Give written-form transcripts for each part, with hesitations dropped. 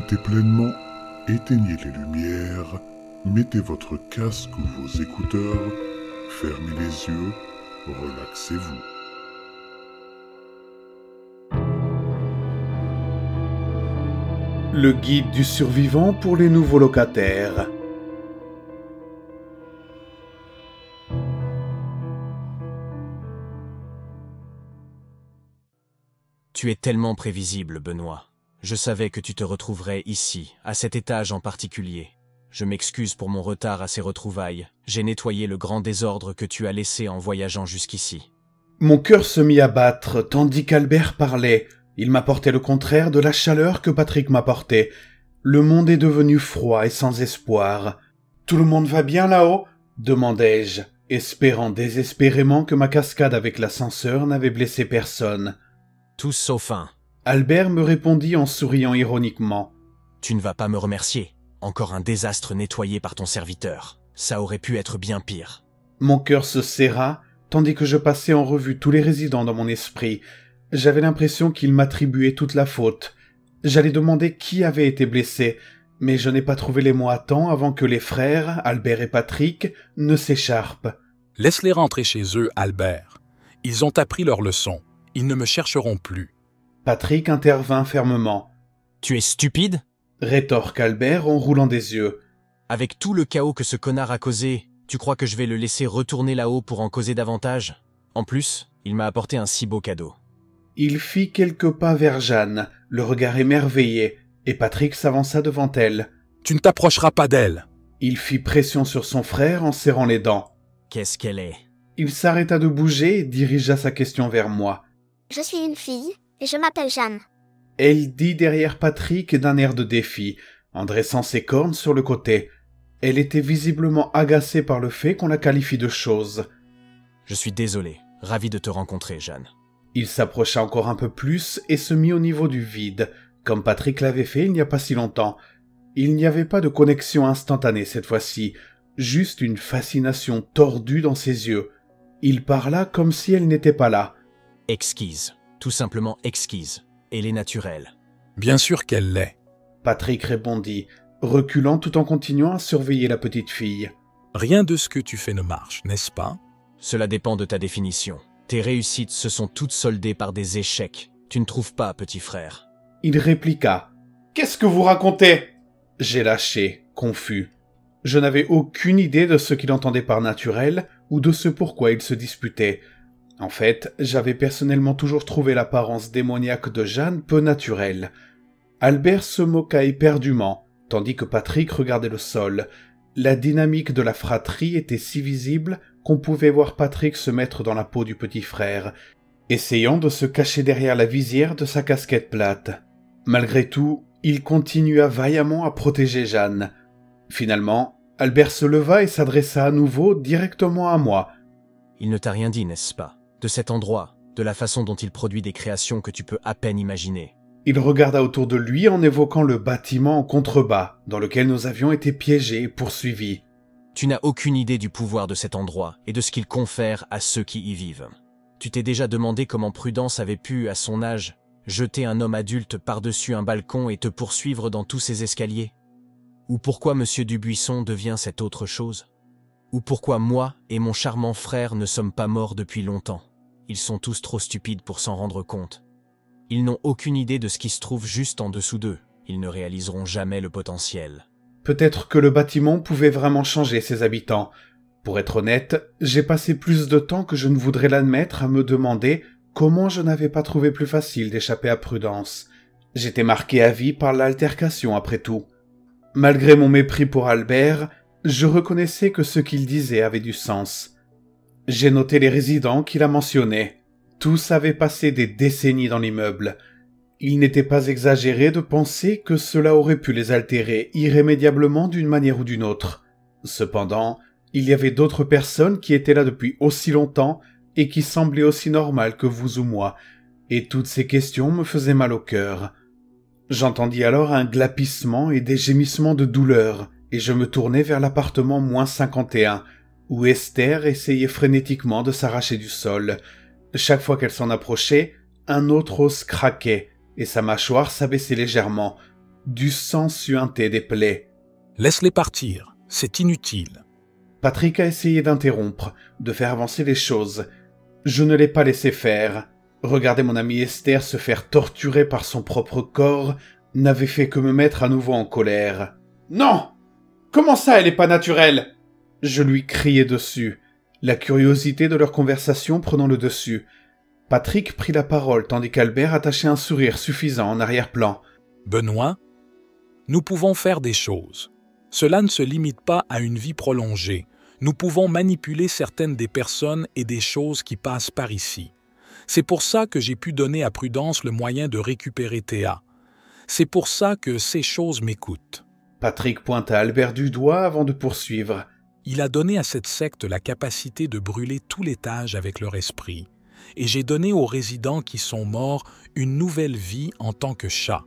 profitez pleinement, éteignez les lumières, mettez votre casque ou vos écouteurs, fermez les yeux, relaxez-vous. Le guide du survivant pour les nouveaux locataires. Tu es tellement prévisible, Benoît. Je savais que tu te retrouverais ici, à cet étage en particulier. Je m'excuse pour mon retard à ces retrouvailles. J'ai nettoyé le grand désordre que tu as laissé en voyageant jusqu'ici. Mon cœur se mit à battre, tandis qu'Albert parlait. Il m'apportait le contraire de la chaleur que Patrick m'apportait. Le monde est devenu froid et sans espoir. « Tout le monde va bien là-haut » demandai-je, espérant désespérément que ma cascade avec l'ascenseur n'avait blessé personne. « Tous sauf un. » Albert me répondit en souriant ironiquement. « Tu ne vas pas me remercier. Encore un désastre nettoyé par ton serviteur. Ça aurait pu être bien pire. » Mon cœur se serra, tandis que je passais en revue tous les résidents dans mon esprit. J'avais l'impression qu'il m'attribuait toute la faute. J'allais demander qui avait été blessé, mais je n'ai pas trouvé les mots à temps avant que les frères, Albert et Patrick, ne s'écharpent. « Laisse-les rentrer chez eux, Albert. Ils ont appris leur leçon. Ils ne me chercheront plus. » Patrick intervint fermement. « Tu es stupide ?» rétorque Albert en roulant des yeux. « Avec tout le chaos que ce connard a causé, tu crois que je vais le laisser retourner là-haut pour en causer davantage? En plus, il m'a apporté un si beau cadeau. » Il fit quelques pas vers Jeanne, le regard émerveillé, et Patrick s'avança devant elle. « Tu ne t'approcheras pas d'elle !» Il fit pression sur son frère en serrant les dents. « Qu'est-ce qu'elle est ?» Il s'arrêta de bouger et dirigea sa question vers moi. « Je suis une fille, et je m'appelle Jeanne. » Elle dit derrière Patrick d'un air de défi, en dressant ses cornes sur le côté. Elle était visiblement agacée par le fait qu'on la qualifie de chose. « Je suis désolé, ravi de te rencontrer, Jeanne. » Il s'approcha encore un peu plus et se mit au niveau du vide, comme Patrick l'avait fait il n'y a pas si longtemps. Il n'y avait pas de connexion instantanée cette fois-ci, juste une fascination tordue dans ses yeux. Il parla comme si elle n'était pas là. « Exquise, tout simplement exquise. Elle est naturelle. »« Bien sûr qu'elle l'est. » Patrick répondit, reculant tout en continuant à surveiller la petite fille. « Rien de ce que tu fais ne marche, n'est-ce pas ?»« Cela dépend de ta définition. » Tes réussites se sont toutes soldées par des échecs. Tu ne trouves pas, petit frère. » Il répliqua. « Qu'est-ce que vous racontez ?» J'ai lâché, confus. Je n'avais aucune idée de ce qu'il entendait par naturel ou de ce pourquoi il se disputait. En fait, j'avais personnellement toujours trouvé l'apparence démoniaque de Jeanne peu naturelle. Albert se moqua éperdument, tandis que Patrick regardait le sol. La dynamique de la fratrie était si visible qu'on pouvait voir Patrick se mettre dans la peau du petit frère, essayant de se cacher derrière la visière de sa casquette plate. Malgré tout, il continua vaillamment à protéger Jeanne. Finalement, Albert se leva et s'adressa à nouveau directement à moi. « Il ne t'a rien dit, n'est-ce pas? De cet endroit, de la façon dont il produit des créations que tu peux à peine imaginer. » Il regarda autour de lui en évoquant le bâtiment en contrebas, dans lequel nous avions été piégés et poursuivis. Tu n'as aucune idée du pouvoir de cet endroit et de ce qu'il confère à ceux qui y vivent. Tu t'es déjà demandé comment Prudence avait pu, à son âge, jeter un homme adulte par-dessus un balcon et te poursuivre dans tous ses escaliers? Ou pourquoi Monsieur Dubuisson devient cette autre chose? Ou pourquoi moi et mon charmant frère ne sommes pas morts depuis longtemps? Ils sont tous trop stupides pour s'en rendre compte. Ils n'ont aucune idée de ce qui se trouve juste en dessous d'eux. Ils ne réaliseront jamais le potentiel. Peut-être que le bâtiment pouvait vraiment changer ses habitants. Pour être honnête, j'ai passé plus de temps que je ne voudrais l'admettre à me demander comment je n'avais pas trouvé plus facile d'échapper à Prudence. J'étais marqué à vie par l'altercation après tout. Malgré mon mépris pour Albert, je reconnaissais que ce qu'il disait avait du sens. J'ai noté les résidents qu'il a mentionnés. Tous avaient passé des décennies dans l'immeuble. Il n'était pas exagéré de penser que cela aurait pu les altérer irrémédiablement d'une manière ou d'une autre. Cependant, il y avait d'autres personnes qui étaient là depuis aussi longtemps et qui semblaient aussi normales que vous ou moi, et toutes ces questions me faisaient mal au cœur. J'entendis alors un glapissement et des gémissements de douleur, et je me tournai vers l'appartement -51, où Esther essayait frénétiquement de s'arracher du sol. Chaque fois qu'elle s'en approchait, un autre os craquait, et sa mâchoire s'abaissait légèrement. du sang suintait des plaies. « Laisse-les partir, c'est inutile. » Patrick a essayé d'interrompre, de faire avancer les choses. Je ne l'ai pas laissé faire. Regarder mon amie Esther se faire torturer par son propre corps n'avait fait que me mettre à nouveau en colère. « Non ! Comment ça, elle n'est pas naturelle ?» Je lui criais dessus, la curiosité de leur conversation prenant le dessus. Patrick prit la parole tandis qu'Albert attachait un sourire suffisant en arrière-plan. « Benoît, nous pouvons faire des choses. Cela ne se limite pas à une vie prolongée. Nous pouvons manipuler certaines des personnes et des choses qui passent par ici. C'est pour ça que j'ai pu donner à Prudence le moyen de récupérer Théa. C'est pour ça que ces choses m'écoutent. » Patrick pointa Albert du doigt avant de poursuivre. « Il a donné à cette secte la capacité de brûler tout l'étage avec leur esprit. Et j'ai donné aux résidents qui sont morts une nouvelle vie en tant que chat.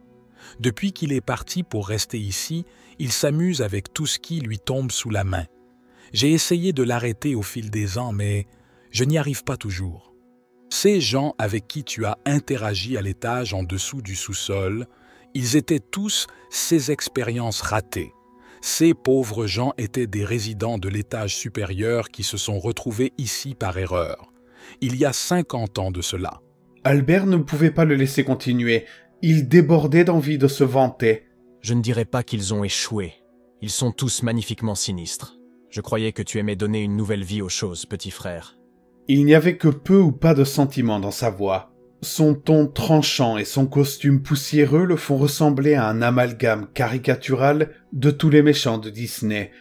Depuis qu'il est parti pour rester ici, il s'amuse avec tout ce qui lui tombe sous la main. J'ai essayé de l'arrêter au fil des ans, mais je n'y arrive pas toujours. Ces gens avec qui tu as interagi à l'étage en dessous du sous-sol, ils étaient tous ces expériences ratées. Ces pauvres gens étaient des résidents de l'étage supérieur qui se sont retrouvés ici par erreur. Il y a 50 ans de cela. » Albert ne pouvait pas le laisser continuer. Il débordait d'envie de se vanter. « Je ne dirais pas qu'ils ont échoué. Ils sont tous magnifiquement sinistres. Je croyais que tu aimais donner une nouvelle vie aux choses, petit frère. » Il n'y avait que peu ou pas de sentiments dans sa voix. Son ton tranchant et son costume poussiéreux le font ressembler à un amalgame caricatural de tous les méchants de Disney.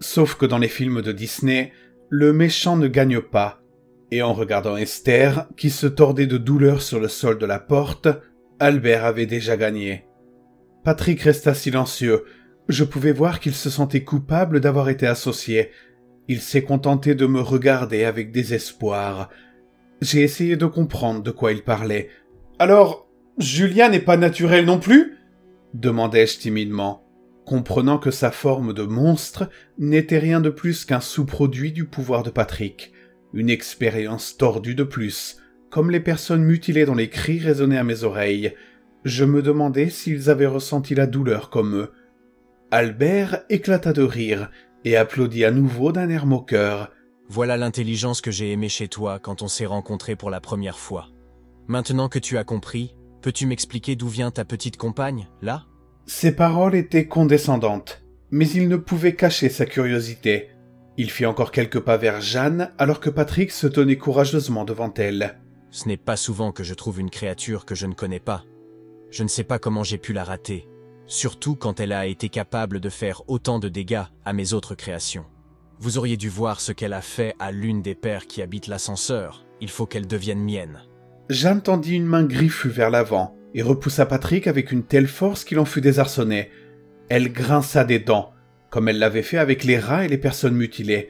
Sauf que dans les films de Disney, le méchant ne gagne pas. Et en regardant Esther, qui se tordait de douleur sur le sol de la porte, Albert avait déjà gagné. Patrick resta silencieux. Je pouvais voir qu'il se sentait coupable d'avoir été associé. Il s'est contenté de me regarder avec désespoir. J'ai essayé de comprendre de quoi il parlait. « Alors, Julia n'est pas naturelle non plus ?» demandai-je timidement, comprenant que sa forme de monstre n'était rien de plus qu'un sous-produit du pouvoir de Patrick. Une expérience tordue de plus, comme les personnes mutilées dont les cris résonnaient à mes oreilles. Je me demandais s'ils avaient ressenti la douleur comme eux. Albert éclata de rire et applaudit à nouveau d'un air moqueur. « Voilà l'intelligence que j'ai aimée chez toi quand on s'est rencontrés pour la première fois. Maintenant que tu as compris, peux-tu m'expliquer d'où vient ta petite compagne, là ?» Ses paroles étaient condescendantes, mais il ne pouvait cacher sa curiosité. Il fit encore quelques pas vers Jeanne, alors que Patrick se tenait courageusement devant elle. « Ce n'est pas souvent que je trouve une créature que je ne connais pas. Je ne sais pas comment j'ai pu la rater, surtout quand elle a été capable de faire autant de dégâts à mes autres créations. Vous auriez dû voir ce qu'elle a fait à l'une des paires qui habite l'ascenseur. Il faut qu'elle devienne mienne. » Jeanne tendit une main griffue vers l'avant et repoussa Patrick avec une telle force qu'il en fut désarçonné. Elle grinça des dents, comme elle l'avait fait avec les rats et les personnes mutilées.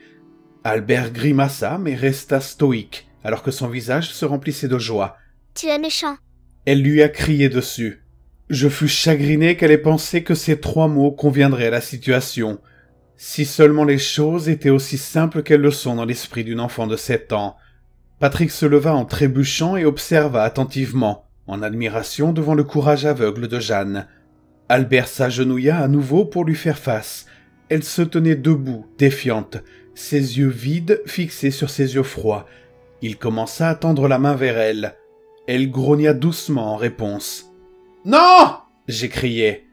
Albert grimaça, mais resta stoïque, alors que son visage se remplissait de joie. « Tu es méchant !» Elle lui a crié dessus. Je fus chagriné qu'elle ait pensé que ces trois mots conviendraient à la situation. Si seulement les choses étaient aussi simples qu'elles le sont dans l'esprit d'une enfant de 7 ans. Patrick se leva en trébuchant et observa attentivement, en admiration devant le courage aveugle de Jeanne. Albert s'agenouilla à nouveau pour lui faire face. Elle se tenait debout, défiante, ses yeux vides fixés sur ses yeux froids. Il commença à tendre la main vers elle. Elle grogna doucement en réponse. « Non !» j'ai crié.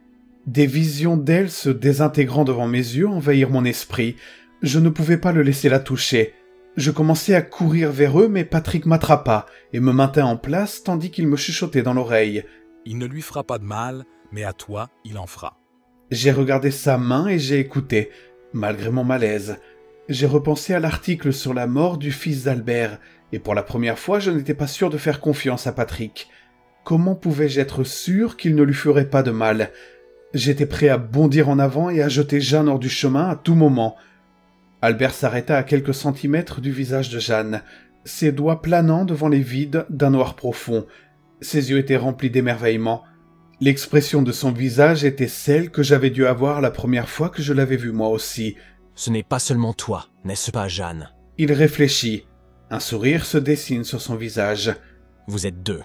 Des visions d'elle se désintégrant devant mes yeux envahirent mon esprit. Je ne pouvais pas le laisser la toucher. Je commençais à courir vers eux, mais Patrick m'attrapa et me maintint en place tandis qu'il me chuchotait dans l'oreille. « Il ne lui fera pas de mal, mais à toi, il en fera. » J'ai regardé sa main et j'ai écouté, malgré mon malaise. J'ai repensé à l'article sur la mort du fils d'Albert, et pour la première fois, je n'étais pas sûr de faire confiance à Patrick. Comment pouvais-je être sûr qu'il ne lui ferait pas de mal? J'étais prêt à bondir en avant et à jeter Jeanne hors du chemin à tout moment. Albert s'arrêta à quelques centimètres du visage de Jeanne, ses doigts planant devant les vides d'un noir profond. Ses yeux étaient remplis d'émerveillement. L'expression de son visage était celle que j'avais dû avoir la première fois que je l'avais vue moi aussi. « Ce n'est pas seulement toi, n'est-ce pas, Jeanne ?» Il réfléchit. Un sourire se dessine sur son visage. « Vous êtes deux. »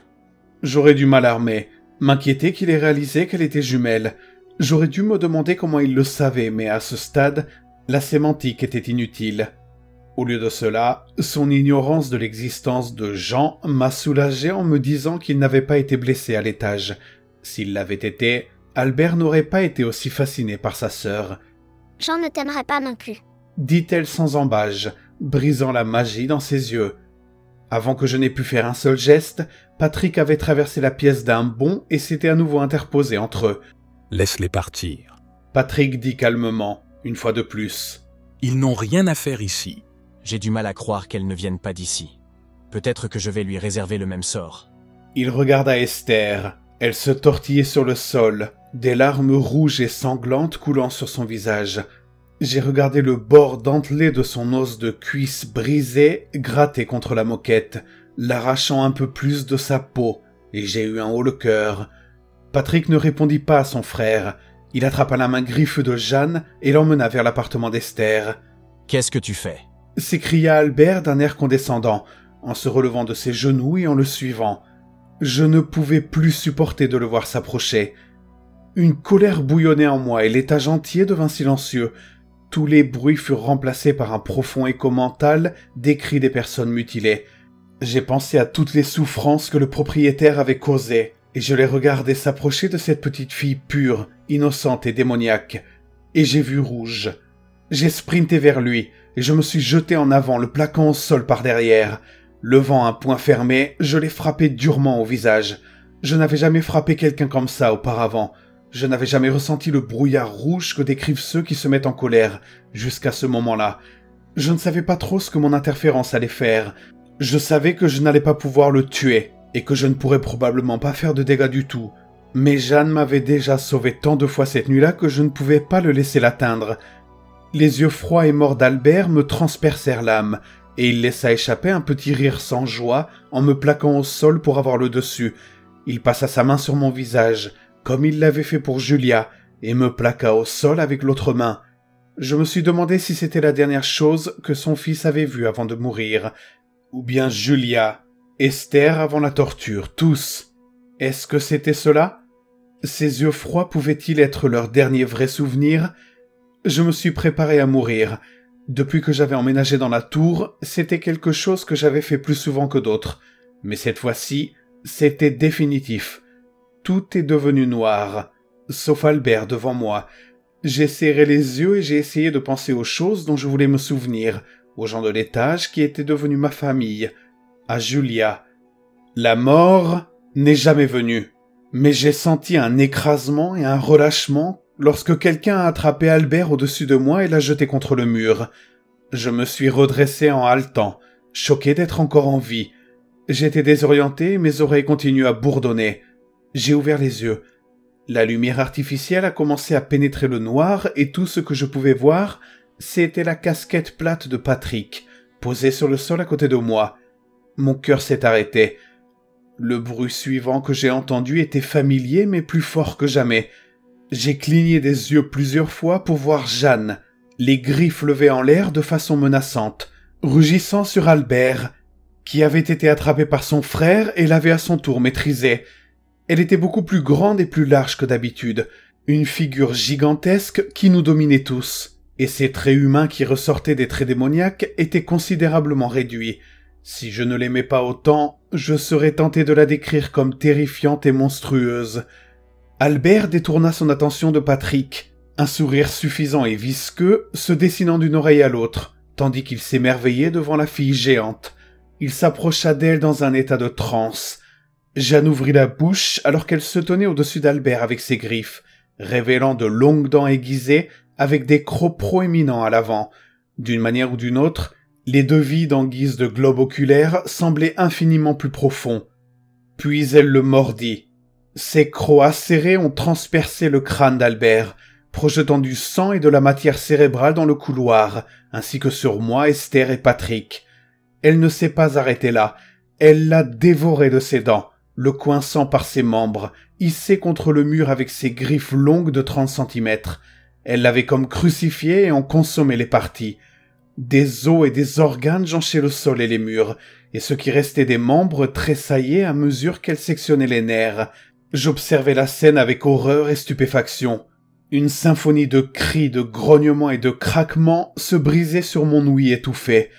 J'aurais dû m'alarmer, m'inquiéter qu'il ait réalisé qu'elle était jumelle. J'aurais dû me demander comment il le savait, mais à ce stade, la sémantique était inutile. Au lieu de cela, son ignorance de l'existence de Jean m'a soulagé en me disant qu'il n'avait pas été blessé à l'étage. S'il l'avait été, Albert n'aurait pas été aussi fasciné par sa sœur. « Jean ne t'aimerait pas non plus. » dit-elle sans embâge, brisant la magie dans ses yeux. Avant que je n'aie pu faire un seul geste, Patrick avait traversé la pièce d'un bond et s'était à nouveau interposé entre eux. « Laisse-les partir. » Patrick dit calmement, une fois de plus. « Ils n'ont rien à faire ici. J'ai du mal à croire qu'elles ne viennent pas d'ici. Peut-être que je vais lui réserver le même sort. » Il regarda Esther. Elle se tortillait sur le sol, des larmes rouges et sanglantes coulant sur son visage. J'ai regardé le bord dentelé de son os de cuisse brisé gratter contre la moquette, l'arrachant un peu plus de sa peau, et j'ai eu un haut le cœur. Patrick ne répondit pas à son frère. Il attrapa la main griffue de Jeanne et l'emmena vers l'appartement d'Esther. « Qu'est-ce que tu fais ?» s'écria Albert d'un air condescendant, en se relevant de ses genoux et en le suivant. Je ne pouvais plus supporter de le voir s'approcher. Une colère bouillonnait en moi et l'étage entier devint silencieux. Tous les bruits furent remplacés par un profond écho mental des cris des personnes mutilées. J'ai pensé à toutes les souffrances que le propriétaire avait causées, et je les regardais s'approcher de cette petite fille pure, innocente et démoniaque. Et j'ai vu rouge. J'ai sprinté vers lui, et je me suis jeté en avant, le plaquant au sol par derrière. Levant un poing fermé, je l'ai frappé durement au visage. Je n'avais jamais frappé quelqu'un comme ça auparavant. Je n'avais jamais ressenti le brouillard rouge que décrivent ceux qui se mettent en colère, jusqu'à ce moment-là. Je ne savais pas trop ce que mon interférence allait faire. Je savais que je n'allais pas pouvoir le tuer, et que je ne pourrais probablement pas faire de dégâts du tout. Mais Jeanne m'avait déjà sauvé tant de fois cette nuit-là que je ne pouvais pas le laisser l'atteindre. Les yeux froids et morts d'Albert me transpercèrent l'âme, et il laissa échapper un petit rire sans joie en me plaquant au sol pour avoir le dessus. Il passa sa main sur mon visage, comme il l'avait fait pour Julia, et me plaqua au sol avec l'autre main. Je me suis demandé si c'était la dernière chose que son fils avait vue avant de mourir. Ou bien Julia, Esther avant la torture, tous. Est-ce que c'était cela? Ses yeux froids pouvaient-ils être leur dernier vrai souvenir? Je me suis préparé à mourir. Depuis que j'avais emménagé dans la tour, c'était quelque chose que j'avais fait plus souvent que d'autres. Mais cette fois-ci, c'était définitif. Tout est devenu noir, sauf Albert devant moi. J'ai serré les yeux et j'ai essayé de penser aux choses dont je voulais me souvenir, aux gens de l'étage qui étaient devenus ma famille, à Julia. La mort n'est jamais venue, mais j'ai senti un écrasement et un relâchement lorsque quelqu'un a attrapé Albert au-dessus de moi et l'a jeté contre le mur. Je me suis redressé en haletant, choqué d'être encore en vie. J'étais désorienté et mes oreilles continuaient à bourdonner. J'ai ouvert les yeux. La lumière artificielle a commencé à pénétrer le noir et tout ce que je pouvais voir, c'était la casquette plate de Patrick, posée sur le sol à côté de moi. Mon cœur s'est arrêté. Le bruit suivant que j'ai entendu était familier mais plus fort que jamais. J'ai cligné des yeux plusieurs fois pour voir Jeanne, les griffes levées en l'air de façon menaçante, rugissant sur Albert, qui avait été attrapé par son frère et l'avait à son tour maîtrisé. Elle était beaucoup plus grande et plus large que d'habitude, une figure gigantesque qui nous dominait tous, et ses traits humains qui ressortaient des traits démoniaques étaient considérablement réduits. Si je ne l'aimais pas autant, je serais tenté de la décrire comme terrifiante et monstrueuse. Albert détourna son attention de Patrick, un sourire suffisant et visqueux se dessinant d'une oreille à l'autre, tandis qu'il s'émerveillait devant la fille géante. Il s'approcha d'elle dans un état de transe. Jeanne ouvrit la bouche alors qu'elle se tenait au-dessus d'Albert avec ses griffes, révélant de longues dents aiguisées avec des crocs proéminents à l'avant. D'une manière ou d'une autre, les deux vides en guise de globe oculaire semblaient infiniment plus profonds. Puis elle le mordit. Ses crocs acérés ont transpercé le crâne d'Albert, projetant du sang et de la matière cérébrale dans le couloir, ainsi que sur moi, Esther et Patrick. Elle ne s'est pas arrêtée là. Elle l'a dévoré de ses dents, le coinçant par ses membres, hissé contre le mur avec ses griffes longues de 30 centimètres. Elle l'avait comme crucifié et en consommait les parties. Des os et des organes jonchaient le sol et les murs, et ce qui restait des membres tressaillait à mesure qu'elle sectionnait les nerfs. J'observais la scène avec horreur et stupéfaction. Une symphonie de cris, de grognements et de craquements se brisait sur mon ouïe étouffée.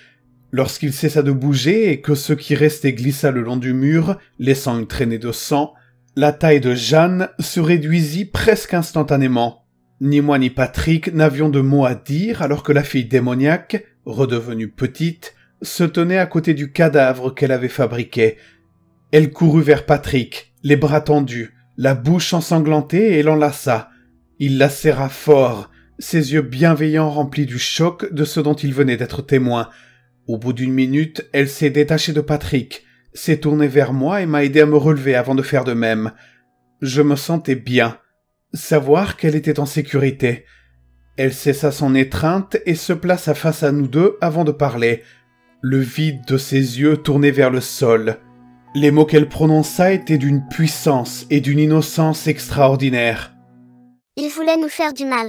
Lorsqu'il cessa de bouger et que ce qui restait glissa le long du mur, laissant une traînée de sang, la taille de Jeanne se réduisit presque instantanément. Ni moi ni Patrick n'avions de mots à dire alors que la fille démoniaque, redevenue petite, se tenait à côté du cadavre qu'elle avait fabriqué. Elle courut vers Patrick, les bras tendus, la bouche ensanglantée et l'enlaça. Il la serra fort, ses yeux bienveillants remplis du choc de ce dont il venait d'être témoin. Au bout d'une minute, elle s'est détachée de Patrick, s'est tournée vers moi et m'a aidé à me relever avant de faire de même. Je me sentais bien, savoir qu'elle était en sécurité. Elle cessa son étreinte et se plaça face à nous deux avant de parler, le vide de ses yeux tourné vers le sol. Les mots qu'elle prononça étaient d'une puissance et d'une innocence extraordinaires. « Il voulait nous faire du mal. »